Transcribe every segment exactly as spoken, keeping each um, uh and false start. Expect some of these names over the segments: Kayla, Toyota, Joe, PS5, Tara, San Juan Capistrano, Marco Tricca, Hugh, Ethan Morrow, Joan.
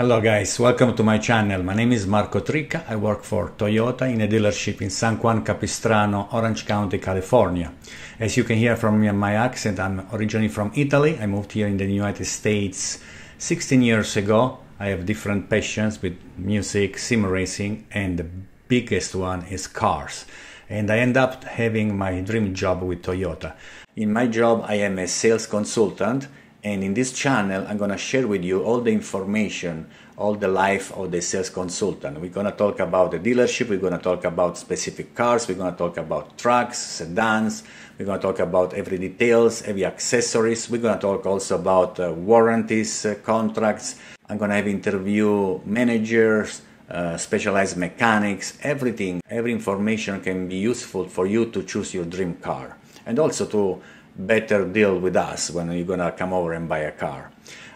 Hello guys, welcome to my channel. My name is Marco Tricca. I work for Toyota in a dealership in San Juan Capistrano, Orange County, California. As you can hear from me and my accent, I'm originally from Italy. I moved here in the United States sixteen years ago. I have different passions with music, sim racing, and the biggest one is cars. And I end up having my dream job with Toyota. In my job, I am a sales consultant. And in this channel, I'm gonna share with you all the information, all the life of the sales consultant. We're gonna talk about the dealership, we're gonna talk about specific cars, we're gonna talk about trucks, sedans, we're gonna talk about every details, every accessories, we're gonna talk also about uh, warranties, uh, contracts. I'm gonna have interview managers, uh, specialized mechanics, everything. Every information can be useful for you to choose your dream car and also to better deal with us when you're gonna come over and buy a car.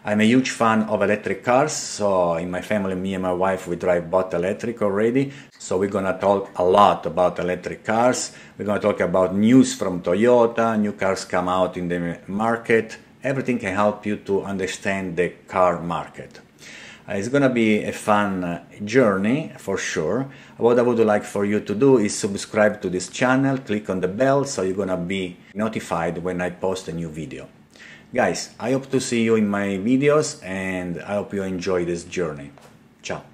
I'm a huge fan of electric cars, so in my family, me and my wife, we drive both electric already, so we're gonna talk a lot about electric cars. We're gonna talk about news from Toyota, new cars come out in the market. Everything can help you to understand the car market. It's gonna be a fun journey for sure. What I would like for you to do is subscribe to this channel, click on the bell, so you're gonna be notified when I post a new video. Guys, I hope to see you in my videos and I hope you enjoy this journey. Ciao.